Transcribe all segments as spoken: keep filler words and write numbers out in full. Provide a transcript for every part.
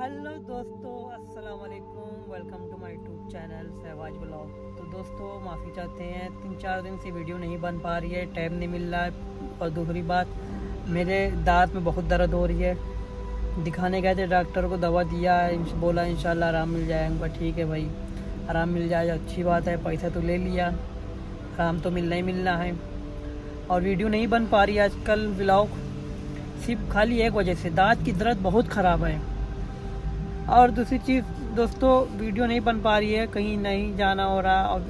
Hello दोस्तों, अस्सलाम वालेकुम, welcome to my YouTube channel Shahbaz vlog. तो दोस्तों माफ़ी चाहते हैं, तीन चार दिन से वीडियो नहीं बन पा रही है, टाइम नहीं मिल रहा है। और दूसरी बात, मेरे दांत में बहुत दर्द हो रही है। दिखाने गए थे डॉक्टर को, दवा दिया, बोला इंशाल्लाह आराम मिल जाएगा। ठीक है भाई, आराम मिल जाए अच्छी बात है, पैसा तो ले लिया, आराम तो मिलना ही मिलना है। और वीडियो नहीं बन पा रही आजकल व्लॉग, सिर्फ खाली एक वजह से दांत की दर्द बहुत ख़राब है। और दूसरी चीज़ दोस्तों, वीडियो नहीं बन पा रही है, कहीं नहीं जाना हो रहा। और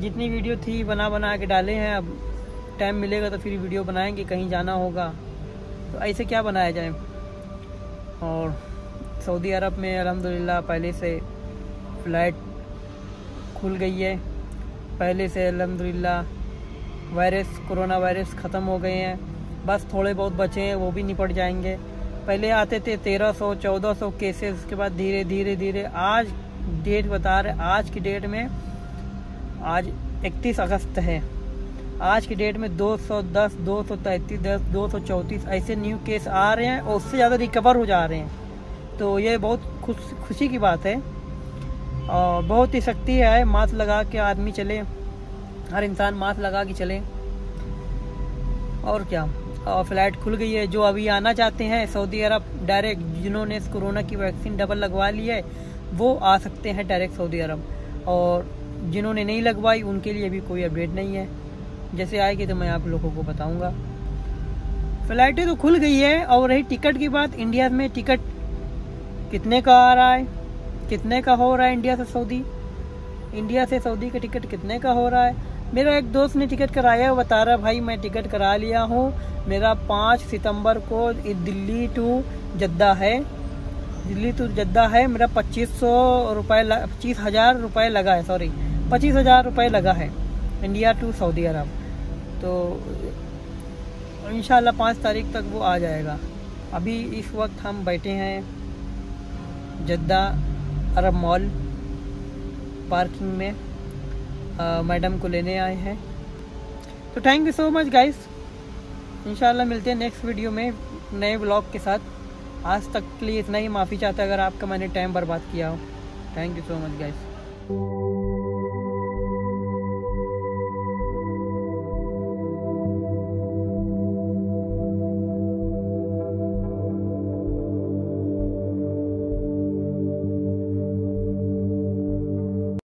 जितनी वीडियो थी बना बना के डाले हैं, अब टाइम मिलेगा तो फिर वीडियो बनाएंगे। कहीं जाना होगा तो ऐसे क्या बनाया जाए। और सऊदी अरब में अल्हम्दुलिल्लाह पहले से फ़्लाइट खुल गई है, पहले से अल्हम्दुलिल्लाह वायरस, कोरोना वायरस ख़त्म हो गए हैं। बस थोड़े बहुत बचे हैं, वो भी निपट जाएंगे। पहले आते थे तेरह सौ चौदह सौ केसेस, उसके बाद धीरे धीरे धीरे आज डेट बता रहे, आज की डेट में आज इकतीस अगस्त है, आज की डेट में दो सौ दस, दो सौ तैंतीस, दो सौ चौंतीस ऐसे न्यू केस आ रहे हैं और उससे ज़्यादा रिकवर हो जा रहे हैं। तो ये बहुत खुश खुशी की बात है और बहुत ही सख्ती है। मास्क लगा के आदमी चले, हर इंसान मास्क लगा के चले। और क्या, और फ्लाइट खुल गई है। जो अभी आना चाहते हैं सऊदी अरब डायरेक्ट, जिन्होंने इस कोरोना की वैक्सीन डबल लगवा ली है वो आ सकते हैं डायरेक्ट सऊदी अरब। और जिन्होंने नहीं लगवाई उनके लिए भी कोई अपडेट नहीं है, जैसे आएगी तो मैं आप लोगों को बताऊंगा। फ्लाइटें तो खुल गई है। और रही टिकट की बात, इंडिया में टिकट कितने का आ रहा है, कितने का हो रहा है इंडिया से सऊदी, इंडिया से सऊदी का टिकट कितने का हो रहा है। मेरा एक दोस्त ने टिकट कराया है, बता रहा भाई मैं टिकट करा लिया हूँ, मेरा पाँच सितंबर को दिल्ली टू जद्दा है, दिल्ली टू जद्दा है। मेरा पच्चीस सौ रुपये पच्चीस हज़ार रुपये लगा है, सॉरी पच्चीस हज़ार रुपये लगा है इंडिया टू सऊदी अरब। तो इंशाल्लाह पाँच तारीख तक वो आ जाएगा। अभी इस वक्त हम बैठे हैं जद्दा अरब मॉल पार्किंग में, मैडम को लेने आए हैं। तो thank you so much guys, इंशाल्लाह मिलते हैं नेक्स्ट वीडियो में नए व्लॉग के साथ। आज तक के लिए इतना ही, माफ़ी चाहता है अगर आपका मैंने टाइम बर्बाद किया हो। Thank you so much guys.